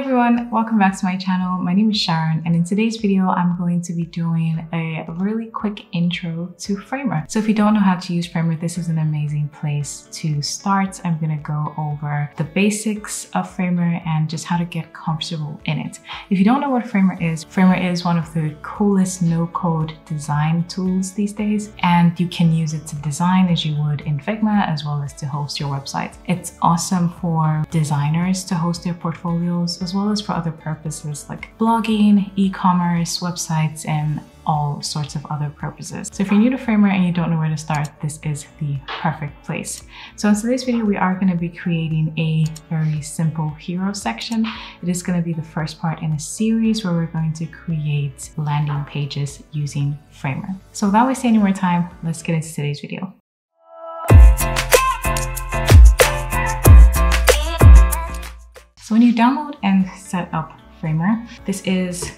everyone, welcome back to my channel. My name is Sharon, and in today's video I'm going to be doing a really quick intro to Framer. So if you don't know how to use Framer, this is an amazing place to start. I'm gonna go over the basics of Framer and just how to get comfortable in it. If you don't know what Framer is one of the coolest no-code design tools these days, and you can use it to design as you would in Figma, as well as to host your website. It's awesome for designers to host their portfolios, as well as for other purposes like blogging, e-commerce, websites, and all sorts of other purposes. So if you're new to Framer and you don't know where to start, this is the perfect place. So in today's video, we are going to be creating a very simple hero section. It is going to be the first part in a series where we're going to create landing pages using Framer. So without wasting any more time, let's get into today's video. So when you download and set up Framer, this is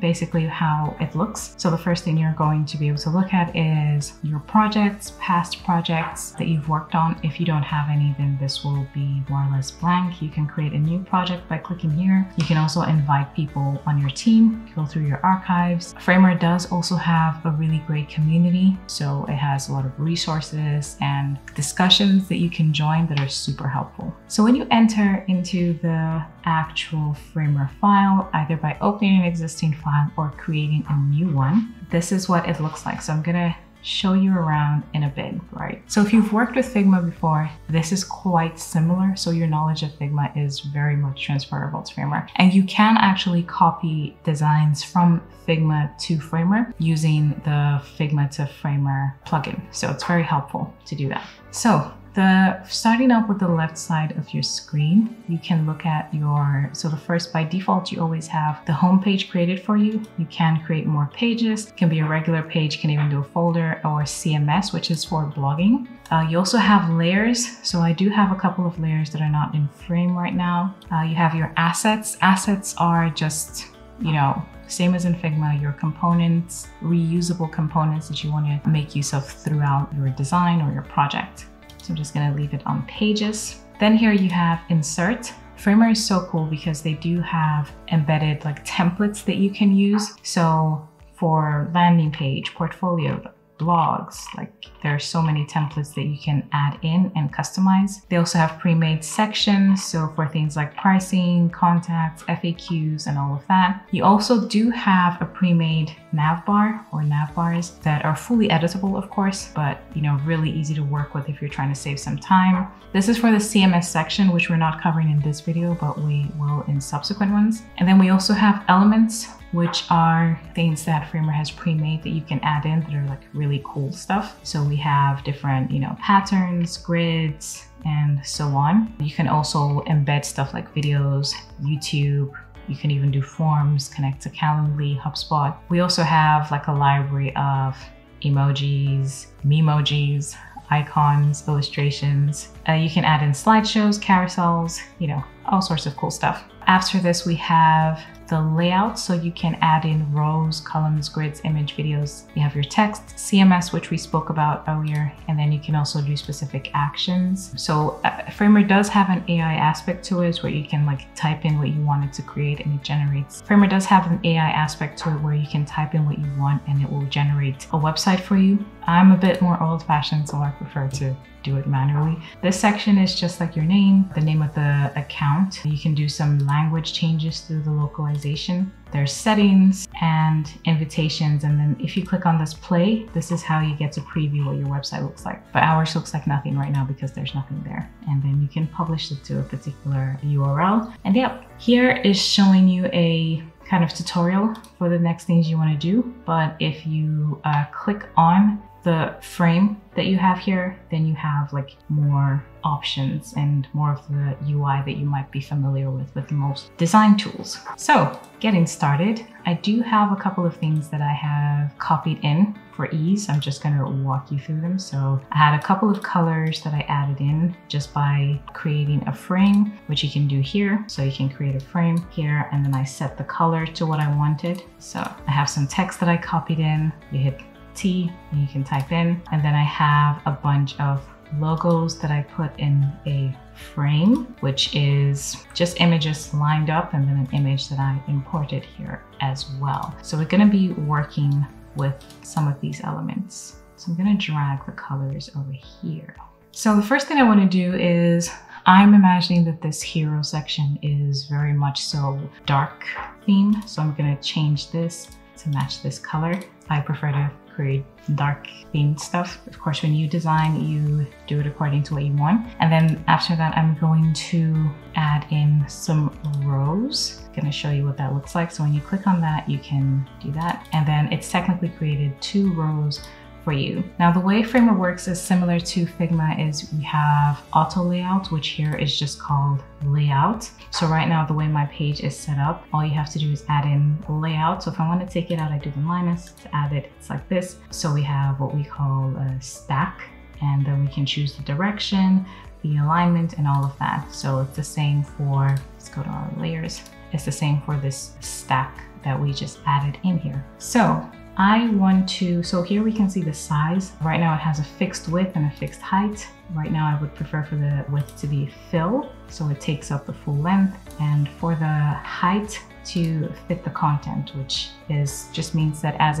basically how it looks. So the first thing you're going to be able to look at is your projects, past projects that you've worked on. If you don't have any, then this will be more or less blank. You can create a new project by clicking here. You can also invite people on your team, go through your archives. Framer does also have a really great community. So it has a lot of resources and discussions that you can join that are super helpful. So when you enter into the actual Framer file, either by opening an existing file or creating a new one, this is what it looks like. So I'm gonna show you around in a bit, right? So if you've worked with Figma before, this is quite similar. So your knowledge of Figma is very much transferable to Framer. And you can actually copy designs from Figma to Framer using the Figma to Framer plugin. So it's very helpful to do that. So starting up with the left side of your screen, you can look at your, so the first, by default, you always have the home page created for you. You can create more pages. It can be a regular page, can even do a folder or CMS, which is for blogging. You also have layers. So I do have a couple of layers that are not in Frame right now. You have your assets. Assets are just, you know, same as in Figma, your components, reusable components that you want to make use of throughout your design or your project. So I'm just gonna leave it on pages. Then here you have insert. Framer is so cool because they do have embedded like templates that you can use. So for landing page, portfolio, blogs, like there are so many templates that you can add in and customize. They also have pre-made sections. So for things like pricing, contacts, FAQs, and all of that. You also do have a pre-made navbar or navbars that are fully editable, of course, but you know, really easy to work with if you're trying to save some time. This is for the CMS section, which we're not covering in this video, but we will in subsequent ones. And then we also have elements, which are things that Framer has pre-made that you can add in that are like really cool stuff. So we have different, you know, patterns, grids, and so on. You can also embed stuff like videos, YouTube. You can even do forms, connect to Calendly, HubSpot. We also have like a library of emojis, memojis, icons, illustrations. You can add in slideshows, carousels, you know, all sorts of cool stuff. After this, we have the layout. So you can add in rows, columns, grids, image, videos. You have your text, CMS, which we spoke about earlier, and then you can also do specific actions. So Framer does have an AI aspect to it where you can like type in what you wanted to create and it generates. Framer does have an AI aspect to it where you can type in what you want and it will generate a website for you. I'm a bit more old fashioned, so I prefer to do it manually. This section is just like your name, the name of the account. You can do some language changes through the localization. There's settings and invitations. And then if you click on this play, this is how you get to preview what your website looks like. But ours looks like nothing right now because there's nothing there. And then you can publish it to a particular URL. And yep, here is showing you a kind of tutorial for the next things you want to do. But if you click on the frame that you have here, then you have like more options and more of the UI that you might be familiar with most design tools. So getting started, I do have a couple of things that I have copied in for ease. I'm just gonna walk you through them. So I had a couple of colors that I added in just by creating a frame, which you can do here. So you can create a frame here and then I set the color to what I wanted. So I have some text that I copied in. You hit T and you can type in, and then I have a bunch of logos that I put in a frame, which is just images lined up and then an image that I imported here as well. So we're going to be working with some of these elements. So I'm going to drag the colors over here. So the first thing I want to do is I'm imagining that this hero section is very much so dark themed. So I'm going to change this to match this color. I prefer to create dark themed stuff. Of course, when you design, you do it according to what you want. And then after that, I'm going to add in some rows. I'm going to show you what that looks like. So when you click on that, you can do that. And then it's technically created two rows for you. Now, the way Framer works is similar to Figma is we have auto layout, which here is just called layout. So right now, the way my page is set up, all you have to do is add in layout. So if I want to take it out, I do the minus to add it. It's like this. So we have what we call a stack, and then we can choose the direction, the alignment, and all of that. So it's the same for, let's go to our layers. It's the same for this stack that we just added in here. So I want to, so here we can see the size. Right now it has a fixed width and a fixed height. Right now I would prefer for the width to be filled, so it takes up the full length, and for the height to fit the content, which is just means that as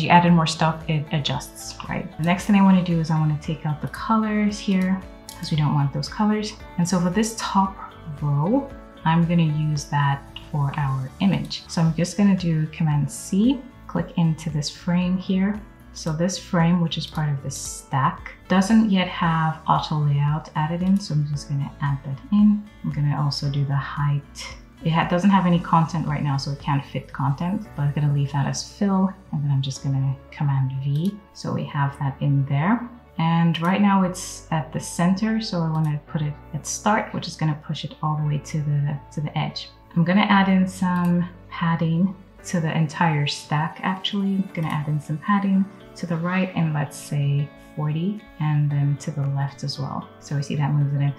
you add in more stuff, it adjusts, right? The next thing I want to do is I want to take out the colors here because we don't want those colors. And so for this top row, I'm going to use that for our image. So I'm just going to do Command C. Click into this frame here. So this frame, which is part of this stack, doesn't yet have auto layout added in, so I'm just going to add that in. I'm going to also do the height. It doesn't have any content right now, so it can't fit content, but I'm going to leave that as fill, and then I'm just going to Command V. So we have that in there. And right now it's at the center, so I want to put it at start, which is going to push it all the way to the edge. I'm going to add in some padding to the entire stack. Actually, I'm gonna add in some padding to the right and let's say 40, and then to the left as well. So we see that moves it in.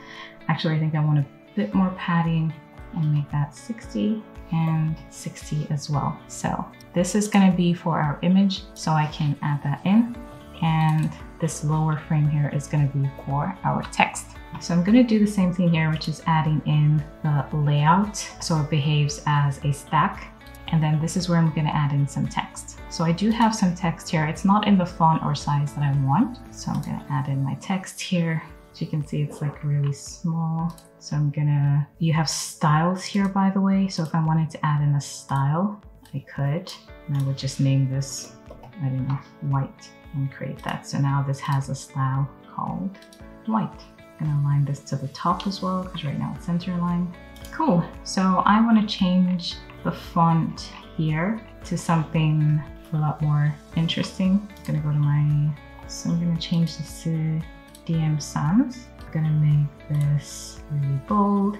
Actually, I think I want a bit more padding and make that 60 and 60 as well. So this is gonna be for our image, so I can add that in. And this lower frame here is gonna be for our text. So I'm gonna do the same thing here, which is adding in the layout so it behaves as a stack. And then this is where I'm going to add in some text. So I do have some text here. It's not in the font or size that I want. So I'm going to add in my text here. As you can see, it's like really small. So I'm going to, you have styles here, by the way. So if I wanted to add in a style, I could, and I would just name this, I don't know, white, and create that. So now this has a style called white. I'm going to align this to the top as well, because right now it's center aligned. Cool. So I want to change the font here to something a lot more interesting. I'm gonna go to my, so I'm gonna change this to DM Sans. I'm gonna make this really bold,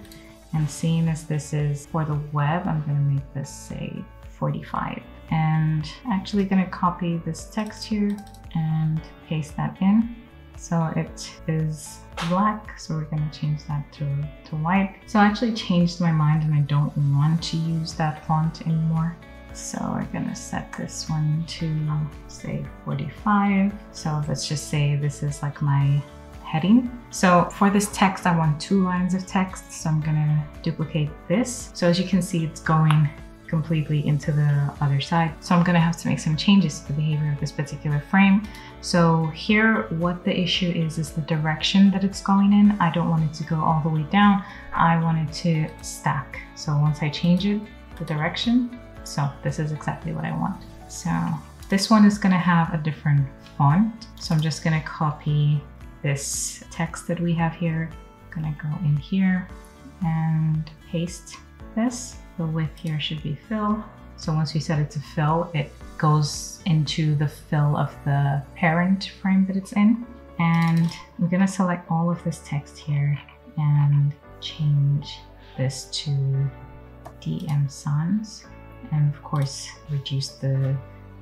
and seeing as this is for the web, I'm gonna make this say 45, and actually gonna copy this text here and paste that in. So it is black, so we're going to change that to white. So I actually changed my mind and I don't want to use that font anymore. So we're going to set this one to say 45. So let's just say this is like my heading. So for this text, I want two lines of text. So I'm going to duplicate this. So as you can see, it's going completely into the other side. So I'm gonna have to make some changes to the behavior of this particular frame. So here, what the issue is the direction that it's going in. I don't want it to go all the way down. I want it to stack. So once I change it, the direction, so this is exactly what I want. So this one is gonna have a different font. So I'm just gonna copy this text that we have here. I'm gonna go in here and paste this. The width here should be fill. So once we set it to fill, it goes into the fill of the parent frame that it's in. And I'm gonna select all of this text here and change this to DM Sans. And of course, reduce the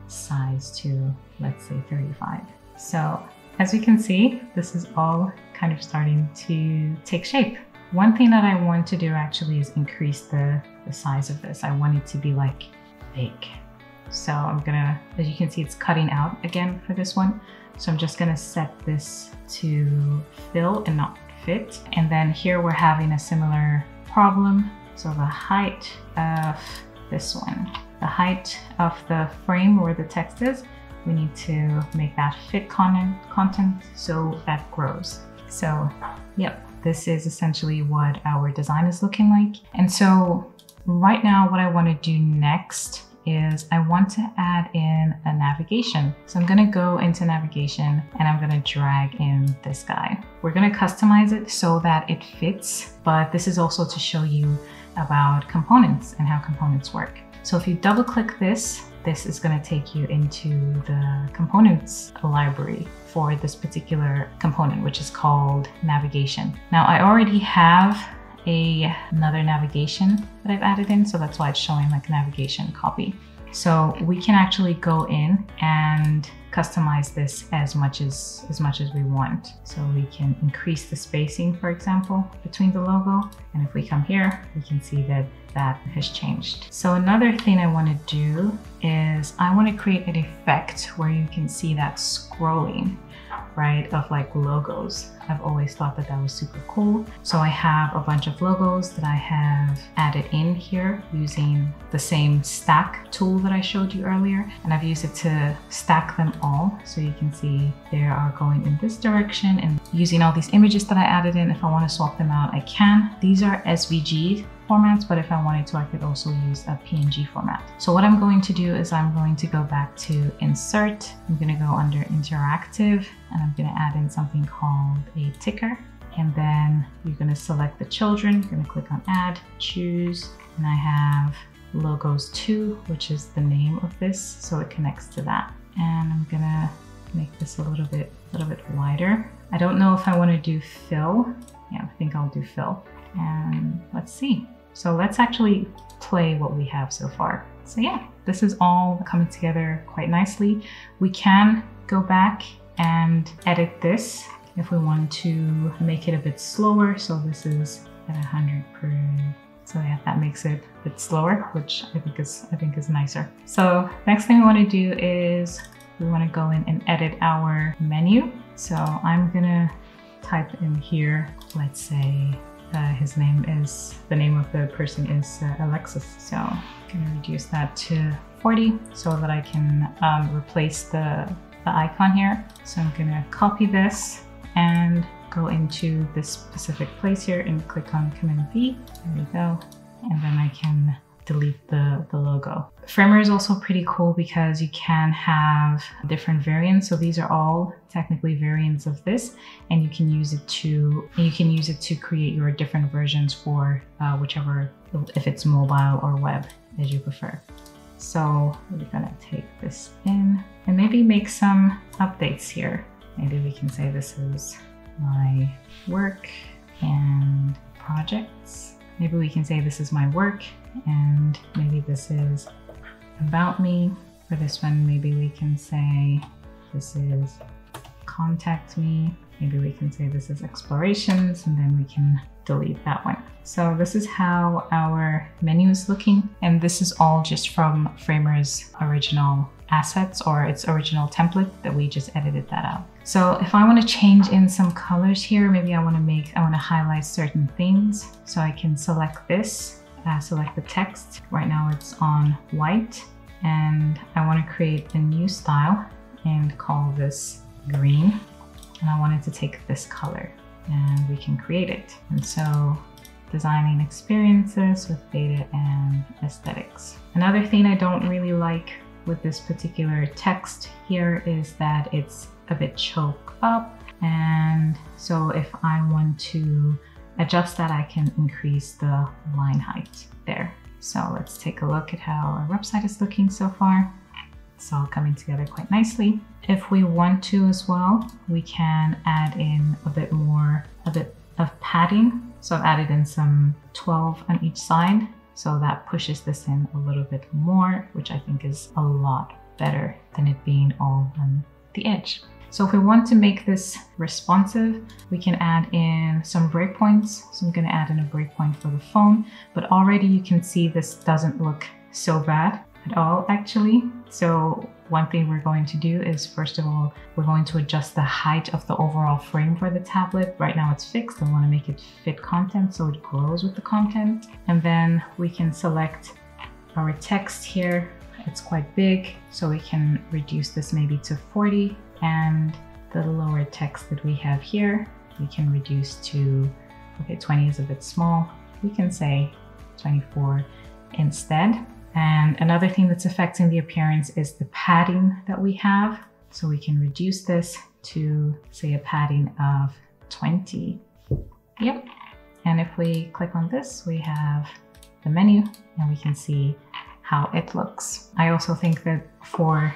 size to, let's say 35. So as we can see, this is all kind of starting to take shape. One thing that I want to do actually is increase the size of this. I want it to be like big. So I'm gonna, as you can see, it's cutting out again for this one. So I'm just gonna set this to fill and not fit. And then here we're having a similar problem. So the height of this one, the height of the frame where the text is, we need to make that fit content so that grows. So yep, this is essentially what our design is looking like. And so right now what I want to do next is I want to add in a navigation. So I'm gonna go into navigation and I'm gonna drag in this guy. We're gonna customize it so that it fits, but this is also to show you about components and how components work. So if you double click this, this is gonna take you into the components library for this particular component, which is called navigation. Now I already have another navigation that I've added in, so that's why it's showing like navigation copy. So we can actually go in and customize this as much as we want. So we can increase the spacing, for example, between the logo. And if we come here, we can see that that has changed. So another thing I want to do is I want to create an effect where you can see that scrolling, right, of like logos. I've always thought that that was super cool. So I have a bunch of logos that I have added in here using the same stack tool that I showed you earlier. And I've used it to stack them all. So you can see they are going in this direction, and using all these images that I added in, if I want to swap them out, I can. These are SVG formats, but if I wanted to, I could also use a PNG format. So what I'm going to do is I'm going to go back to insert. I'm going to go under interactive, and I'm going to add in something called a ticker. And then you're going to select the children. You're going to click on add, choose, and I have logos 2, which is the name of this. So it connects to that. And I'm going to make this a little bit wider. I don't know if I want to do fill. Yeah, I think I'll do fill. And let's see. So let's actually play what we have so far. So yeah, this is all coming together quite nicely. We can go back and edit this if we want to make it a bit slower. So this is at 100%. So yeah, that makes it a bit slower, which I think is nicer. So next thing we want to do is we want to go in and edit our menu. So I'm gonna type in here, let's say, the name of the person is Alexis. So I'm gonna reduce that to 40 so that I can replace the icon here. So I'm gonna copy this and go into this specific place here and click on Command V. There we go. And then I can delete the logo. Framer is also pretty cool because you can have different variants. So these are all technically variants of this, and you can use it to create your different versions for whichever, if it's mobile or web, as you prefer. So we're gonna take this in and maybe make some updates here. Maybe we can say this is my work and projects. Maybe we can say this is my work, and maybe this is about me. For this one, maybe we can say this is contact me. Maybe we can say this is explorations, and then we can delete that one. So this is how our menu is looking. And this is all just from Framer's original assets or its original template that we just edited that out. So if I want to change in some colors here, maybe I want to highlight certain things. So I can select this, select the text. Right now it's on white, and I want to create a new style and call this green. And I wanted to take this color, and we can create it. And so designing experiences with data and aesthetics. Another thing I don't really like with this particular text here is that it's a bit choked up. And so if I want to adjust that, I can increase the line height there. So let's take a look at how our website is looking so far. It's all coming together quite nicely. If we want to as well, we can add in a bit of padding. So I've added in some 12 on each side. So that pushes this in a little bit more, which I think is a lot better than it being all on the edge. So if we want to make this responsive, we can add in some breakpoints. So I'm going to add in a breakpoint for the phone, but already you can see this doesn't look so bad. at all actually. So one thing we're going to do is, first of all, we're going to adjust the height of the overall frame for the tablet. Right now it's fixed. I want to make it fit content so it grows with the content. And then we can select our text here. It's quite big, so we can reduce this maybe to 40. And the lower text that we have here, we can reduce to, okay, 20 is a bit small. We can say 24 instead. And another thing that's affecting the appearance is the padding that we have. So we can reduce this to, say, a padding of 20. Yep. And if we click on this, we have the menu and we can see how it looks. I also think that for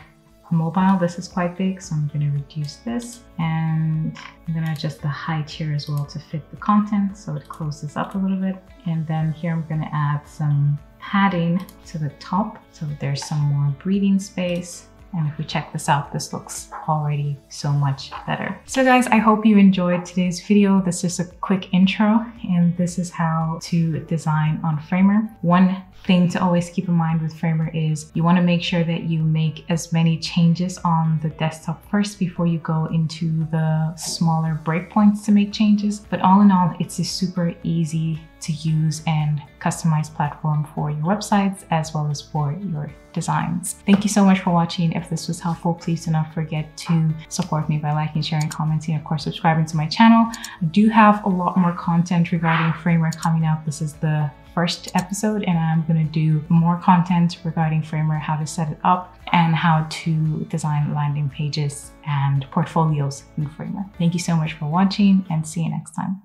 mobile, this is quite big. So I'm going to reduce this, and I'm going to adjust the height here as well to fit the content. So it closes up a little bit. And then here I'm going to add some padding to the top so that there's some more breathing space. And if we check this out, this looks already so much better. So guys, I hope you enjoyed today's video. This is a quick intro, and this is how to design on Framer. One thing to always keep in mind with Framer is you want to make sure that you make as many changes on the desktop first before you go into the smaller breakpoints to make changes. But all in all, it's a super easy to use and customize platform for your websites as well as for your designs. Thank you so much for watching. If this was helpful, please do not forget to support me by liking, sharing, commenting, and of course subscribing to my channel. I do have a lot more content regarding Framer coming out. This is the first episode, and I'm going to do more content regarding Framer, how to set it up and how to design landing pages and portfolios in Framer. Thank you so much for watching, and see you next time.